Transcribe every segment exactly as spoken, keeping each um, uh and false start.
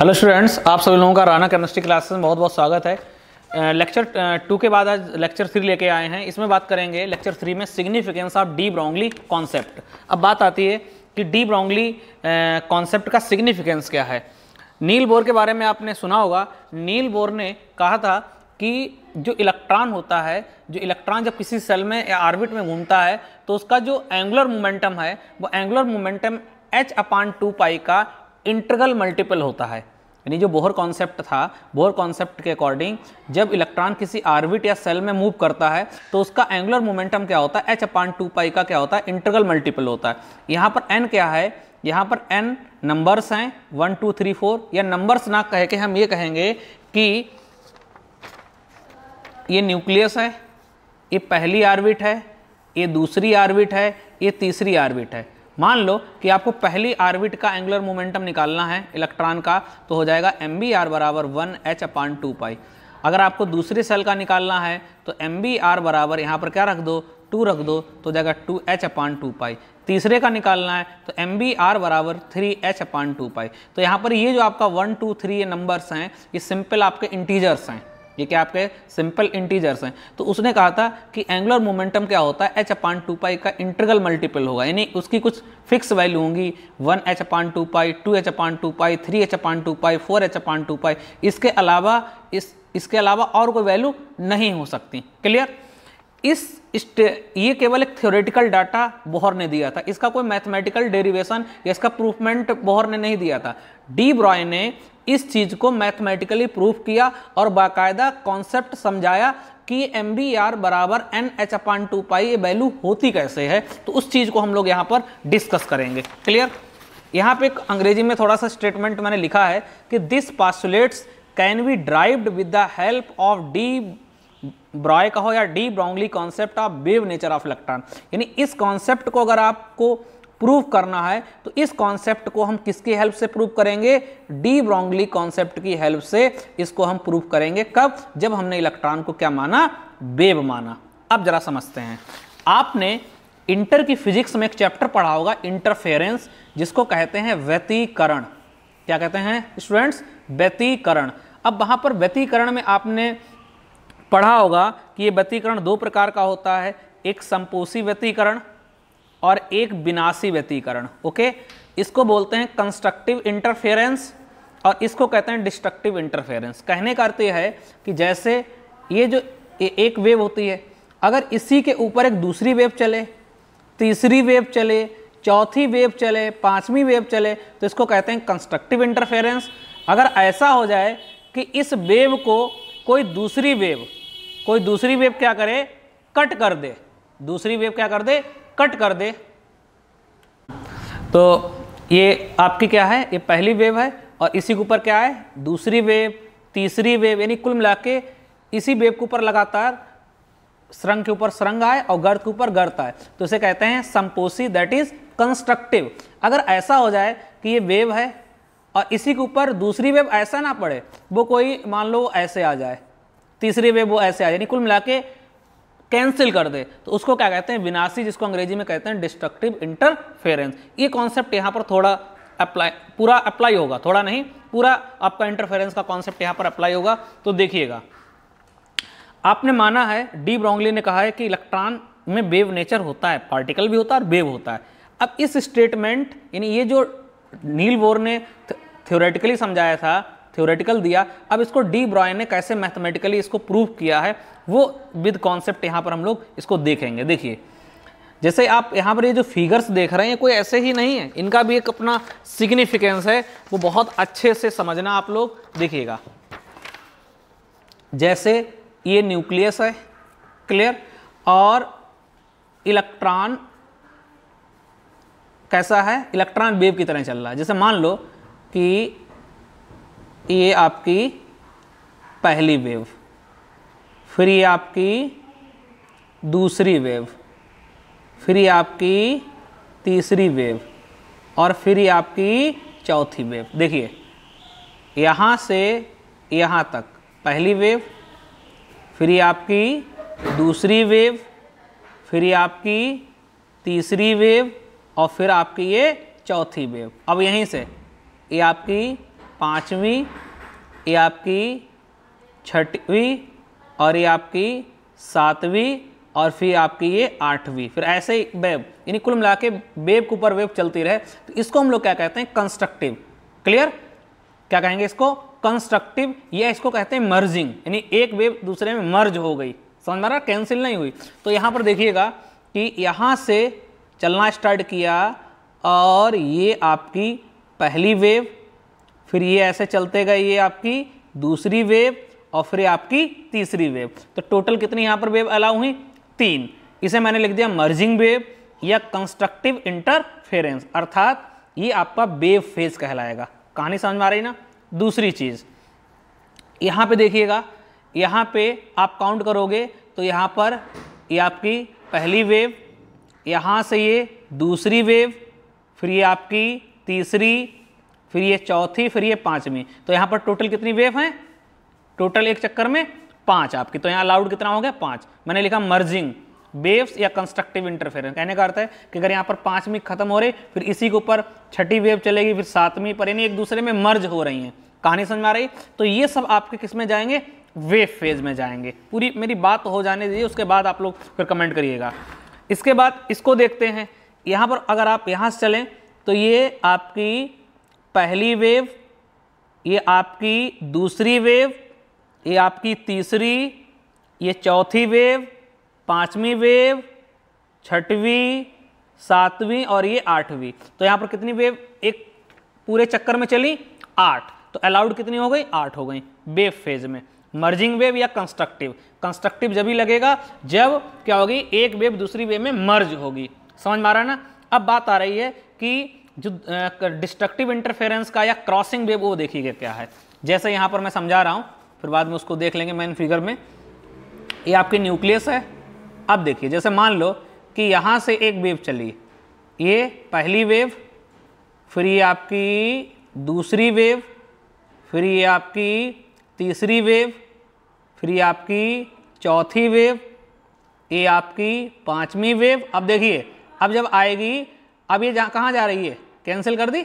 Hello students, आप सभी लोगों का राणा केमिस्ट्री क्लासेस में बहुत बहुत स्वागत है। लेक्चर टू के बाद आज लेक्चर थ्री लेके आए हैं। इसमें बात करेंगे लेक्चर थ्री में significance of de Broglie concept. अब बात आती है कि डी ब्रॉग्ली कॉन्सेप्ट का सिग्निफिकेंस क्या है। नील बोर के बारे में आपने सुना होगा। नील बोर ने कहा था कि जो इलेक्ट्रॉन होता है, जो इलेक्ट्रॉन जब किसी सेल में या ऑर्बिट में घूमता है तो उसका जो एंगुलर मोमेंटम है वो angular momentum h upon two pi का इंटरगल मल्टीपल होता है। यानी जो बोहर कॉन्सेप्ट था, बोहर कॉन्सेप्ट के अकॉर्डिंग जब इलेक्ट्रॉन किसी ऑर्बिट या सेल में मूव करता है तो उसका एंगुलर मोमेंटम क्या होता है, एच अपान टू पाई का क्या होता है, इंटरगल मल्टीपल होता है। यहाँ पर एन क्या है, यहाँ पर एन नंबर्स हैं, वन टू थ्री फोर। या नंबर्स ना कह के हम ये कहेंगे कि ये न्यूक्लियस है, ये पहली ऑर्बिट है, ये दूसरी ऑर्बिट है, ये तीसरी ऑर्बिट है। मान लो कि आपको पहली ऑर्बिट का एंगुलर मोमेंटम निकालना है इलेक्ट्रॉन का, तो हो जाएगा एम बी आर बराबर one h upon two pi. अगर आपको दूसरी सेल का निकालना है तो एम बी आर बराबर यहाँ पर क्या रख दो, टू रख दो, तो हो जाएगा two h upon two pi. तीसरे का निकालना है तो एम बी आर बराबर three h upon two pi. तो यहाँ पर ये जो आपका वन टू थ्री ये नंबर्स हैं, ये सिंपल आपके इंटीजर्स हैं, ये क्या आपके सिंपल इंटीजर्स हैं। तो उसने कहा था कि एंगुलर मोमेंटम क्या होता है, एच अपान टू पाई का इंटरगल मल्टीपल होगा। यानी उसकी कुछ फिक्स वैल्यू होंगी, one h upon two pi, two h upon two pi, three h upon two pi, four h upon two pi. इसके अलावा इस इसके अलावा और कोई वैल्यू नहीं हो सकती। क्लियर। इस, इस ये केवल एक थ्योरेटिकल डाटा बोहर ने दिया था, इसका कोई मैथमेटिकल डेरिवेशन या इसका प्रूफमेंट बोहर ने नहीं दिया था। डी ब्रॉय ने इस चीज़ को मैथमेटिकली प्रूफ किया और बाकायदा कॉन्सेप्ट समझाया कि एम बी आर बराबर n h upon two pi ये वैल्यू होती कैसे है। तो उस चीज़ को हम लोग यहाँ पर डिस्कस करेंगे। क्लियर। यहाँ पे एक अंग्रेजी में थोड़ा सा स्टेटमेंट मैंने लिखा है कि this postulates can be derived with the help of de Broglie कहो या de Broglie concept of wave nature of electron. यानी इस कॉन्सेप्ट को अगर आपको प्रूव करना है तो इस कॉन्सेप्ट को हम किसकी हेल्प से प्रूव करेंगे, डी ब्रॉग्ली कॉन्सेप्ट की हेल्प से इसको हम प्रूव करेंगे। कब, जब हमने इलेक्ट्रॉन को क्या माना, वेव माना। अब जरा समझते हैं, आपने इंटर की फिजिक्स में एक चैप्टर पढ़ा होगा इंटरफेरेंस, जिसको कहते हैं व्यतिकरण। क्या कहते हैं स्टूडेंट्स, व्यतिकरण। अब वहाँ पर व्यतिकरण में आपने पढ़ा होगा कि ये व्यतिकरण दो प्रकार का होता है, एक संपोषी व्यतिकरण और एक विनाशी व्यतिकरण। ओके, इसको बोलते हैं कंस्ट्रक्टिव इंटरफेरेंस और इसको कहते हैं डिस्ट्रक्टिव इंटरफेरेंस। कहने का अर्थ यह है कि जैसे ये जो एक वेव होती है, अगर इसी के ऊपर एक दूसरी वेव चले, तीसरी वेव चले, चौथी वेव चले, पांचवी वेव चले, तो इसको कहते हैं कंस्ट्रक्टिव इंटरफेरेंस। अगर ऐसा हो जाए कि इस वेव को कोई दूसरी वेव कोई दूसरी वेव क्या करे, कट कर दे, दूसरी वेव क्या कर दे, कट कर दे, तो ये आपकी क्या है, ये पहली वेव है और इसी के ऊपर क्या है, दूसरी वेव, तीसरी वेव। यानी कुल मिला के इसी वेव के ऊपर लगातार श्रृंग के ऊपर श्रृंग आए और गर्त के ऊपर गर्त आए, तो इसे कहते हैं संपोषी, दैट इज कंस्ट्रक्टिव। अगर ऐसा हो जाए कि ये वेव है और इसी के ऊपर दूसरी वेव ऐसा ना पड़े, वो कोई मान लो ऐसे आ जाए, तीसरी वेव वो ऐसे आ जाए, यानी कुल मिला के कैंसिल कर दे, तो उसको क्या कहते हैं, विनाशी, जिसको अंग्रेजी में कहते हैं डिस्ट्रक्टिव इंटरफेरेंस। ये कॉन्सेप्ट यहाँ पर थोड़ा अप्लाई पूरा अप्लाई होगा, थोड़ा नहीं पूरा आपका इंटरफेरेंस का कॉन्सेप्ट यहाँ पर अप्लाई होगा। तो देखिएगा, आपने माना है, डी ब्रॉग्ली ने कहा है कि इलेक्ट्रॉन में वेव नेचर होता है, पार्टिकल भी होता है और वेव होता है। अब इस स्टेटमेंट यानी ये जो नील बोर ने थ्योरेटिकली समझाया था, थ्योरेटिकल दिया, अब इसको डी ब्रॉय ने कैसे मैथमेटिकली इसको प्रूव किया है वो विद कॉन्सेप्ट यहाँ पर हम लोग इसको देखेंगे। देखिए, जैसे आप यहाँ पर ये जो फिगर्स देख रहे हैं कोई ऐसे ही नहीं है, इनका भी एक अपना सिग्निफिकेंस है, वो बहुत अच्छे से समझना आप लोग। देखिएगा, जैसे ये न्यूक्लियस है, क्लियर, और इलेक्ट्रॉन कैसा है, इलेक्ट्रॉन वेव की तरह चल रहा है। जैसे मान लो कि ये आपकी पहली वेव, फिर ये आपकी दूसरी वेव, फिर ये आपकी तीसरी वेव और फिर ये आपकी चौथी वेव। देखिए, यहाँ से यहाँ तक पहली वेव, फिर ये आपकी दूसरी वेव, फिर ये आपकी तीसरी वेव और फिर आपकी ये चौथी वेव। अब यहीं से ये आपकी पाँचवीं, ये आपकी छठवीं और ये आपकी सातवीं और फिर आपकी ये आठवीं, फिर ऐसे ही वेब, यानी कुल मिला के वेब के ऊपर वेब चलती रहे, तो इसको हम लोग क्या कहते हैं, कंस्ट्रक्टिव। क्लियर, क्या कहेंगे इसको, कंस्ट्रक्टिव, या इसको कहते हैं मर्जिंग, यानी एक वेब दूसरे में मर्ज हो गई, समझ में आ रहा, कैंसिल नहीं हुई। तो यहाँ पर देखिएगा कि यहाँ से चलना स्टार्ट किया और ये आपकी पहली वेव, फिर ये ऐसे चलते गए, ये आपकी दूसरी वेव और फिर आपकी तीसरी वेव। तो टोटल कितनी यहाँ पर वेव अलाउ हुई, तीन। इसे मैंने लिख दिया मर्जिंग वेव या कंस्ट्रक्टिव इंटरफेरेंस, अर्थात ये आपका वेव फेज कहलाएगा। कहानी समझ में आ रही ना। दूसरी चीज़ यहाँ पे देखिएगा, यहाँ पे आप काउंट करोगे तो यहाँ पर ये आपकी पहली वेव, यहाँ से ये दूसरी वेव, फिर ये आपकी तीसरी, फिर ये चौथी, फिर ये पाँचवीं। तो यहाँ पर टोटल कितनी वेव हैं, टोटल एक चक्कर में पाँच आपकी। तो यहाँ अलाउड कितना हो गया, पाँच। मैंने लिखा मर्जिंग वेव्स या कंस्ट्रक्टिव इंटरफेरेंस, कहने का अर्थ है कि अगर यहाँ पर पाँचवीं खत्म हो रही, फिर इसी के ऊपर छठी वेव चलेगी, फिर सातवीं पर, यानी एक दूसरे में मर्ज हो रही हैं। कहानी समझ में आ रही। तो ये सब आपके किस में जाएंगे, वेव फेज में जाएंगे। पूरी मेरी बात हो जाने दीजिए, उसके बाद आप लोग फिर कमेंट करिएगा। इसके बाद इसको देखते हैं। यहाँ पर अगर आप यहाँ से चलें तो ये आपकी पहली वेव, ये आपकी दूसरी वेव, ये आपकी तीसरी, ये चौथी वेव, पांचवी वेव, छठवीं, सातवीं और ये आठवीं। तो यहाँ पर कितनी वेव एक पूरे चक्कर में चली, आठ। तो अलाउड कितनी हो गई, आठ हो गई वेव फेज में। मर्जिंग वेव या कंस्ट्रक्टिव, कंस्ट्रक्टिव जब ही लगेगा जब क्या होगी, एक वेव दूसरी वेव में मर्ज होगी। समझ में आ रहा है ना। अब बात आ रही है कि जो डिस्ट्रक्टिव इंटरफेरेंस का या क्रॉसिंग वेव, वो देखिएगा क्या है। जैसे यहाँ पर मैं समझा रहा हूँ, फिर बाद में उसको देख लेंगे मेन फिगर में। ये आपकी न्यूक्लियस है। अब देखिए, जैसे मान लो कि यहाँ से एक वेव चली, ये पहली वेव, फिर ये आपकी दूसरी वेव, फिर ये आपकी तीसरी वेव, फिर ये आपकी चौथी वेव, ये आपकी पाँचवीं वेव। अब देखिए, अब जब आएगी, अब ये जहाँ कहाँ जा रही है, कैंसिल कर दी,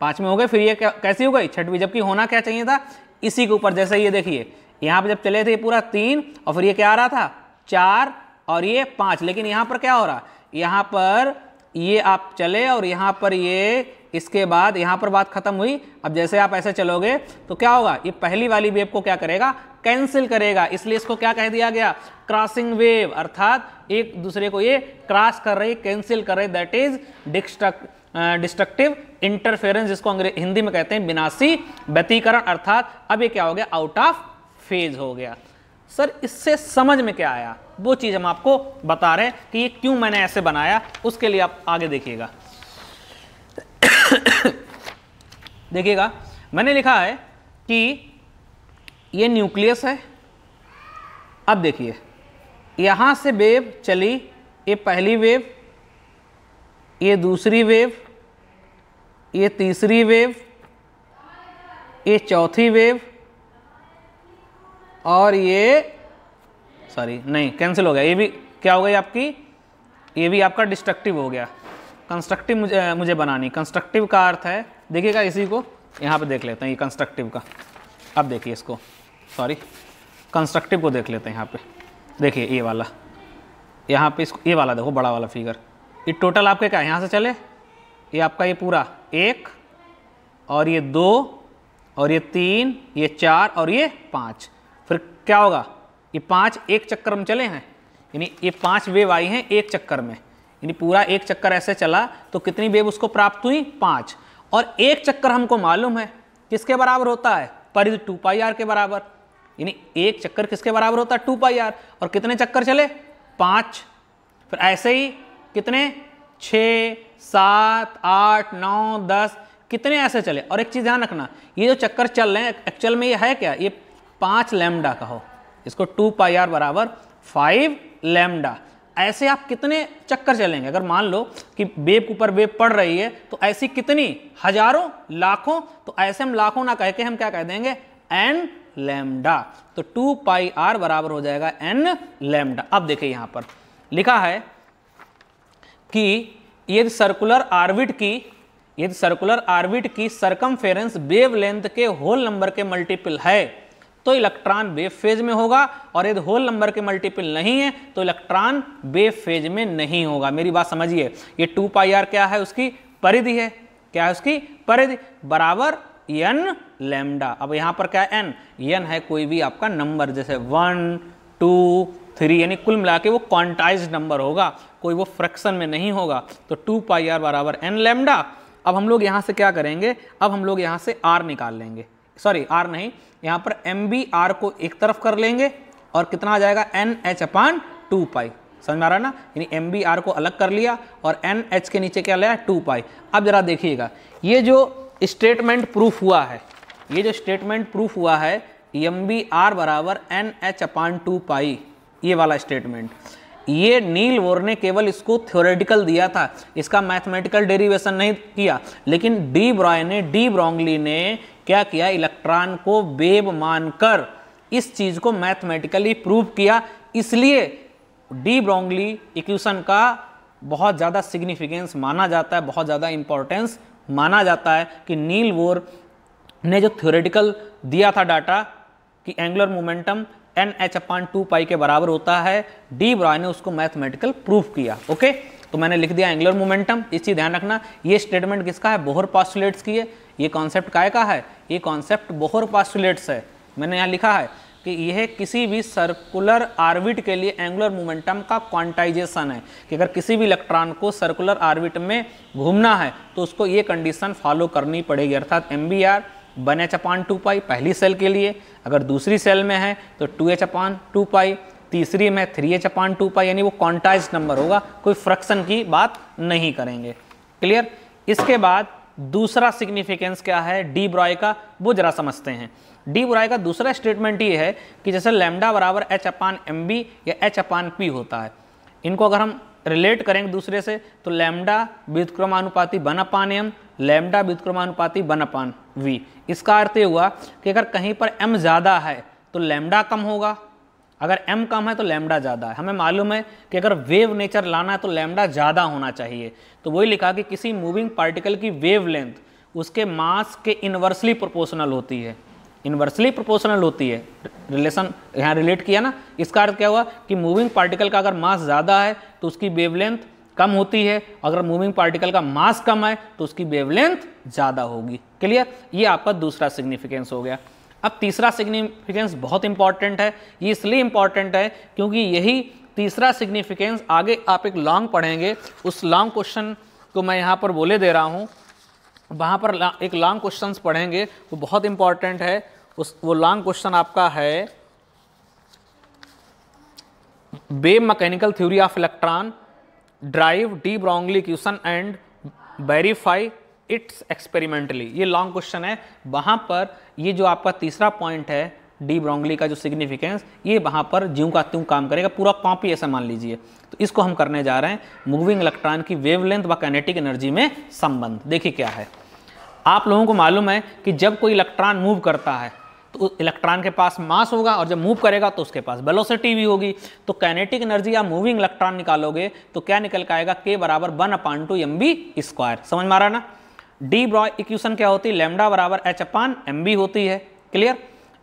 पाँच में हो गए, फिर ये कैसी हो गई, छठवीं। जबकि होना क्या चाहिए था, इसी के ऊपर। जैसे ये देखिए, यहाँ पर जब चले थे ये पूरा तीन, और फिर ये क्या आ रहा था, चार और ये पाँच। लेकिन यहाँ पर क्या हो रहा, यहाँ पर ये आप चले और यहाँ पर ये, इसके बाद यहाँ पर बात खत्म हुई। अब जैसे आप ऐसे चलोगे तो क्या होगा, ये पहली वाली वेव को क्या करेगा, कैंसिल करेगा। इसलिए इसको क्या कह दिया गया, क्रॉसिंग वेव, अर्थात एक दूसरे को ये क्रॉस कर रही, कैंसिल कर रही। दैट इज डिस्ट्रक्टिव इंटरफेरेंस, जिसको अंग्रेजी हिंदी में कहते हैं विनाशी व्यतिकरण, अर्थात अब ये क्या हो गया, आउट ऑफ फेज हो गया। सर इससे समझ में क्या आया, वो चीज़ हम आपको बता रहे हैं कि ये क्यों मैंने ऐसे बनाया, उसके लिए आप आगे देखिएगा। देखिएगा, मैंने लिखा है कि ये न्यूक्लियस है। अब देखिए, यहाँ से वेव चली, ये पहली वेव, ये दूसरी वेव, ये तीसरी वेव, ये चौथी वेव और ये, सॉरी नहीं, कैंसिल हो गया, ये भी क्या हो गई आपकी, ये भी आपका डिस्ट्रक्टिव हो गया। कंस्ट्रक्टिव मुझे मुझे बनानी, कंस्ट्रक्टिव का अर्थ है, देखिएगा इसी को यहाँ पे देख लेते हैं, ये कंस्ट्रक्टिव का। अब देखिए इसको, सॉरी कंस्ट्रक्टिव को देख लेते हैं। यहाँ पे देखिए, ये वाला, यहाँ पे इसको, ये वाला देखो, बड़ा वाला फिगर। ये टोटल आपके क्या है, यहाँ से चले, ये आपका ये पूरा एक और ये दो और ये तीन, ये चार और ये पाँच। फिर क्या होगा, ये पांच एक चक्कर में चले हैं, यानी ये पांच वेव आई हैं एक चक्कर में, यानी पूरा एक चक्कर ऐसे चला तो कितनी वेव उसको प्राप्त हुई, पांच। और एक चक्कर हमको मालूम है किसके बराबर होता है, परिधि टू पाई आर के बराबर, यानी एक चक्कर किसके बराबर होता है, टू पाई आर। और कितने चक्कर चले, पाँच। फिर ऐसे ही कितने, छः, सात, आठ, नौ, दस, कितने ऐसे चले। और एक चीज़ ध्यान रखना, ये जो चक्कर चल रहे हैं एक्चुअल में ये है क्या, ये पाँच लैम्डा का हो, इसको टू पाई आर बराबर फाइव लैम्डा। ऐसे आप कितने चक्कर चलेंगे, अगर मान लो कि वेव के ऊपर वेव पड़ रही है, तो ऐसी कितनी, हजारों, लाखों। तो ऐसे हम लाखों ना कह के हम क्या कह देंगे, एन लैम्डा। तो टू पाई आर बराबर हो जाएगा एन लैम्डा। अब देखिए, यहाँ पर लिखा है कि ये सर्कुलर ऑर्बिट की यदि सर्कुलर ऑर्बिट की सर्कमफेरेंस वेवलेंथ के होल नंबर के मल्टीपल है तो इलेक्ट्रॉन वेव फेज में होगा, और यदि होल नंबर के मल्टीपल नहीं है तो इलेक्ट्रॉन वेव फेज में नहीं होगा। मेरी बात समझिए, ये टू पाई आर क्या है, उसकी परिधि है, क्या है उसकी परिधि, बराबर एन लैम्डा। अब यहाँ पर क्या है एन, एन है कोई भी आपका नंबर, जैसे वन टू थ्री, यानी कुल मिला के वो क्वांटाइज्ड नंबर होगा, कोई वो फ्रैक्शन में नहीं होगा। तो टू पाई आर बराबर एन लैम्डा। अब हम लोग यहाँ से क्या करेंगे, अब हम लोग यहाँ से आर निकाल लेंगे, सॉरी आर नहीं, यहाँ पर एम बी आर को एक तरफ कर लेंगे और कितना आ जाएगा n h upon two pi, समझ में आ रहा है ना, यानी एम बी आर को अलग कर लिया और एन एच के नीचे क्या लिया टू पाई। अब जरा देखिएगा ये जो स्टेटमेंट प्रूफ हुआ है, ये जो स्टेटमेंट प्रूफ हुआ है एम बी आर बराबर n h upon two pi, ये वाला स्टेटमेंट, ये नील बोर ने केवल इसको थ्योरेटिकल दिया था, इसका मैथमेटिकल डेरिवेशन नहीं किया। लेकिन डी ब्रॉय ने डी ब्रॉग्ली ने क्या किया, इलेक्ट्रॉन को वेव मानकर इस चीज को मैथमेटिकली प्रूव किया। इसलिए डी ब्रॉग्ली इक्वेशन का बहुत ज़्यादा सिग्निफिकेंस माना जाता है, बहुत ज़्यादा इंपॉर्टेंस माना जाता है कि नील बोर ने जो थ्योरेटिकल दिया था डाटा कि angular momentum n h upon two pi के बराबर होता है, डी ब्रॉय ने उसको मैथमेटिकल प्रूफ किया। ओके, तो मैंने लिख दिया एंगुलर मोमेंटम, इस चीज़ ध्यान रखना। ये स्टेटमेंट किसका है, बोहर पॉस्टुलेट्स की है। ये कॉन्सेप्ट काय का है, ये कॉन्सेप्ट बोहर पॉस्टुलेट्स है। मैंने यहाँ लिखा है कि यह किसी भी सर्कुलर ऑर्बिट के लिए एंगुलर मोमेंटम का क्वांटाइजेशन है, कि अगर किसी भी इलेक्ट्रॉन को सर्कुलर ऑर्बिट में घूमना है तो उसको ये कंडीशन फॉलो करनी पड़ेगी, अर्थात m v r one h upon two pi पहली सेल के लिए, अगर दूसरी सेल में है तो two h upon two pi, तीसरी में three h upon two pi, यानी वो क्वांटाइज्ड नंबर होगा, कोई फ्रैक्शन की बात नहीं करेंगे। क्लियर। इसके बाद दूसरा सिग्निफिकेंस क्या है डी ब्रॉय का, वो जरा समझते हैं। डी ब्रॉय का दूसरा स्टेटमेंट ये है कि जैसे लैम्डा बराबर एच अपान एम बी या एच अपान पी होता है, इनको अगर हम रिलेट करेंगे दूसरे से तो लैम्डा व्युत्क्रमानुपाती वन अपान एम, लैम्डा व्युत्क्रमानुपाती वन अपान वी। इसका अर्थ ये हुआ कि अगर कहीं पर m ज़्यादा है तो लैम्डा कम होगा, अगर m कम है तो लैम्डा ज़्यादा है। हमें मालूम है कि अगर वेव नेचर लाना है तो लैम्डा ज़्यादा होना चाहिए, तो वही लिखा कि किसी मूविंग पार्टिकल की वेव लेंथ उसके मास के इन्वर्सली प्रोपोर्शनल होती है, इन्वर्सली प्रोपोर्शनल होती है। रिलेशन यहाँ रिलेट किया ना, इसका अर्थ क्या हुआ कि मूविंग पार्टिकल का अगर मास ज़्यादा है तो उसकी वेव लेंथ कम होती है, अगर मूविंग पार्टिकल का मास कम है तो उसकी वेवलेंथ ज़्यादा होगी। क्लियर। ये आपका दूसरा सिग्निफिकेंस हो गया। अब तीसरा सिग्निफिकेंस बहुत इंपॉर्टेंट है। ये इसलिए इंपॉर्टेंट है क्योंकि यही तीसरा सिग्निफिकेंस आगे आप एक लॉन्ग पढ़ेंगे, उस लॉन्ग क्वेश्चन को मैं यहाँ पर बोले दे रहा हूँ, वहाँ पर एक लॉन्ग क्वेश्चन पढ़ेंगे वो बहुत इंपॉर्टेंट है। उस वो लॉन्ग क्वेश्चन आपका है wave mechanical theory of electron, derive de Broglie equation and verify its experimentally. ये लॉन्ग क्वेश्चन है, वहाँ पर ये जो आपका तीसरा पॉइंट है डी ब्रॉग्ली का जो सिग्निफिकेंस, ये वहाँ पर ज्यों का त्यों काम करेगा, पूरा कॉपी ऐसा मान लीजिए। तो इसको हम करने जा रहे हैं, मूविंग इलेक्ट्रॉन की वेवलेंथ व काइनेटिक एनर्जी में संबंध। देखिए क्या है, आप लोगों को मालूम है कि जब कोई इलेक्ट्रॉन मूव करता है तो इलेक्ट्रॉन के पास मास होगा, और जब मूव करेगा तो उसके पास वेलोसिटी भी होगी। तो काइनेटिक एनर्जी या मूविंग इलेक्ट्रॉन निकालोगे तो क्या निकल के आएगा, के बराबर one upon two m v square. समझ में आ रहा ना। डी ब्रॉय इक्वेशन क्या होती है, लैम्डा बराबर एच अपान एम बी होती है। क्लियर।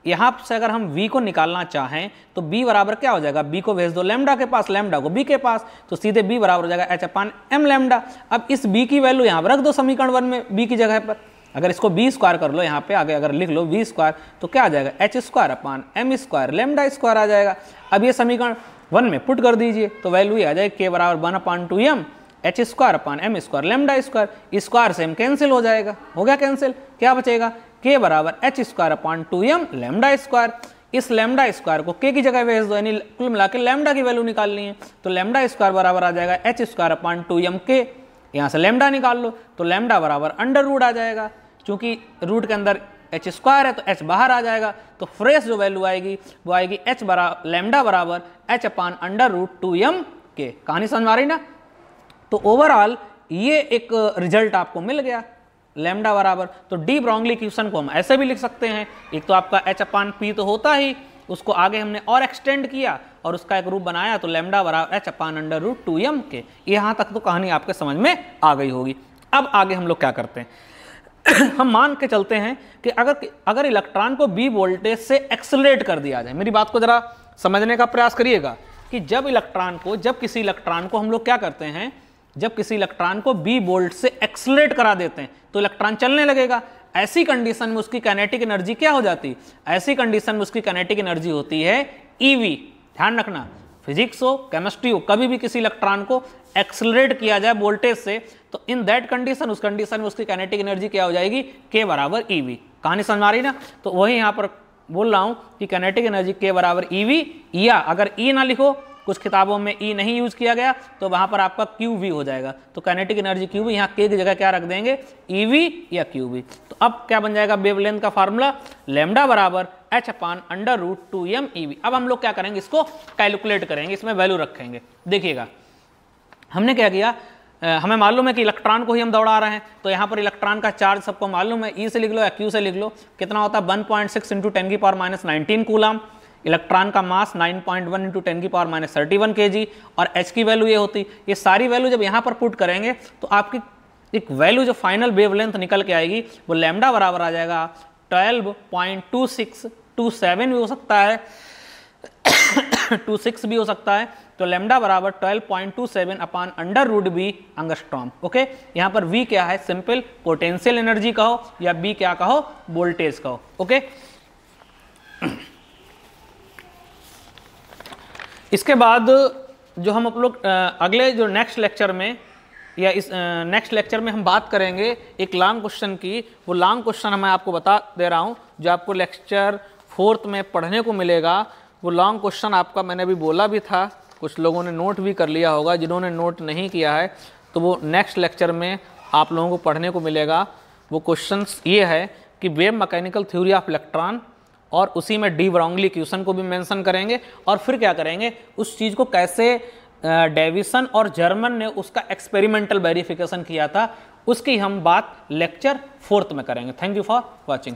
यहाँ से अगर हम v को निकालना चाहें तो b बराबर क्या हो जाएगा, b को भेज दो लैम्डा के पास, लैम्डा को b के पास, तो सीधे b बराबर हो जाएगा h अपान m लैम्डा। अब इस b की वैल्यू यहाँ पर रख दो समीकरण वन में, b की जगह पर अगर इसको b स्क्वायर कर लो, यहाँ पे आगे अगर लिख लो v स्क्वायर तो क्या आ जाएगा, h square upon m square lambda square आ जाएगा। अब ये समीकरण वन में पुट कर दीजिए तो वैल्यू ये आ जाएगी, के बराबर one upon two m h square upon m square lambda square, square से m कैंसिल हो जाएगा, हो गया कैंसिल, क्या बचेगा के बराबर h square upon two m lambda square. इस लैम्डा स्क्वायर को के की जगह भेज दो, यानी कुल मिला के लैम्डा की वैल्यू निकालनी है तो लैम्डा स्क्वायर बराबर आ जाएगा h square upon two m k, यहाँ से लैम्डा निकाल लो तो लैम्डा बराबर अंडर रूट आ जाएगा, क्योंकि रूट के अंदर एच स्क्वायर है तो एच बाहर आ जाएगा। तो फ्रेश जो वैल्यू आएगी वो आएगी एच बराबर लैम्डा बराबर h upon under root two m k. कहानी समझ आ रही ना। तो ओवरऑल ये एक रिजल्ट आपको मिल गया, लैम्डा बराबर। तो डी ब्रॉग्ली इक्वेशन को हम ऐसे भी लिख सकते हैं, एक तो आपका एच अपान पी तो होता ही, उसको आगे हमने और एक्सटेंड किया और उसका एक रूप बनाया तो लैम्डा बराबर h upon under root two m k. यहाँ तक तो कहानी आपके समझ में आ गई होगी। अब आगे हम लोग क्या करते हैं, हम मान के चलते हैं कि अगर अगर इलेक्ट्रॉन को बी वोल्टेज से एक्सेलरेट कर दिया जाए। मेरी बात को ज़रा समझने का प्रयास करिएगा कि जब इलेक्ट्रॉन को जब किसी इलेक्ट्रॉन को हम लोग क्या करते हैं, जब किसी इलेक्ट्रॉन को बी वोल्ट से एक्सेलरेट करा देते हैं तो इलेक्ट्रॉन चलने लगेगा। ऐसी कंडीशन में उसकी काइनेटिक एनर्जी क्या हो जाती, ऐसी कंडीशन में उसकी काइनेटिक एनर्जी होती है ईवी। ध्यान रखना, फिजिक्स हो केमिस्ट्री हो, कभी भी किसी इलेक्ट्रॉन को एक्सेलरेट किया जाए वोल्टेज से तो इन दैट कंडीशन उस कंडीशन में उसकी काइनेटिक एनर्जी क्या हो जाएगी, के बराबर ईवी। कहानी समझ आ रही ना, तो वही यहाँ पर बोल रहा हूँ कि काइनेटिक एनर्जी के बराबर ईवी, या अगर ई ना लिखो, कुछ किताबों में ई नहीं यूज किया गया तो वहाँ पर आपका क्यू वी हो जाएगा। तो काइनेटिक एनर्जी क्यू वी, यहाँ के की जगह क्या रख देंगे, ईवी या क्यू वी। तो अब क्या बन जाएगा वेवलेंथ का फार्मूला, लेमडा बराबर h upon under root two m eV. अब हम लोग क्या करेंगे, इसको कैलकुलेट करेंगे, इसमें वैल्यू रखेंगे। देखिएगा हमने क्या किया, आ, हमें मालूम है कि इलेक्ट्रॉन को ही हम दौड़ा रहे हैं तो यहाँ पर इलेक्ट्रॉन का चार्ज सबको मालूम है, ई से लिख लो या क्यू से लिख लो, कितना होता है one point six into ten की power minus nineteen coulomb. Electron का mass nine point one into ten की power minus thirty one k g और एच की वैल्यू ये होती। ये सारी वैल्यू जब यहाँ पर पुट करेंगे तो आपकी एक वैल्यू जो फाइनल वेवलेंथ निकल के आएगी वो लैम्डा बराबर आ जाएगा twelve point two six two seven, भी हो सकता है टू सिक्स भी हो सकता है। तो लैम्डा बराबर twelve point two seven upon under root B angstrom. Okay, यहाँ पर V क्या है, सिंपल पोटेंशियल एनर्जी कहो या B क्या कहो, वोल्टेज कहो। ओके, इसके बाद जो हम लोग अगले जो नेक्स्ट लेक्चर में या इस नेक्स्ट लेक्चर में हम बात करेंगे एक लॉन्ग क्वेश्चन की। वो लॉन्ग क्वेश्चन मैं आपको बता दे रहा हूँ जो आपको लेक्चर फोर्थ में पढ़ने को मिलेगा। वो लॉन्ग क्वेश्चन आपका मैंने अभी बोला भी था, कुछ लोगों ने नोट भी कर लिया होगा, जिन्होंने नोट नहीं किया है तो वो नेक्स्ट लेक्चर में आप लोगों को पढ़ने को मिलेगा। वो क्वेश्चन ये है कि wave mechanical theory of electron, और उसी में डी ब्रॉग्ली क्वेश्चन को भी मेंशन करेंगे और फिर क्या करेंगे उस चीज़ को कैसे डेविसन और जर्मन ने उसका एक्सपेरिमेंटल वेरिफिकेशन किया था उसकी हम बात लेक्चर फोर्थ में करेंगे। Thank you for watching.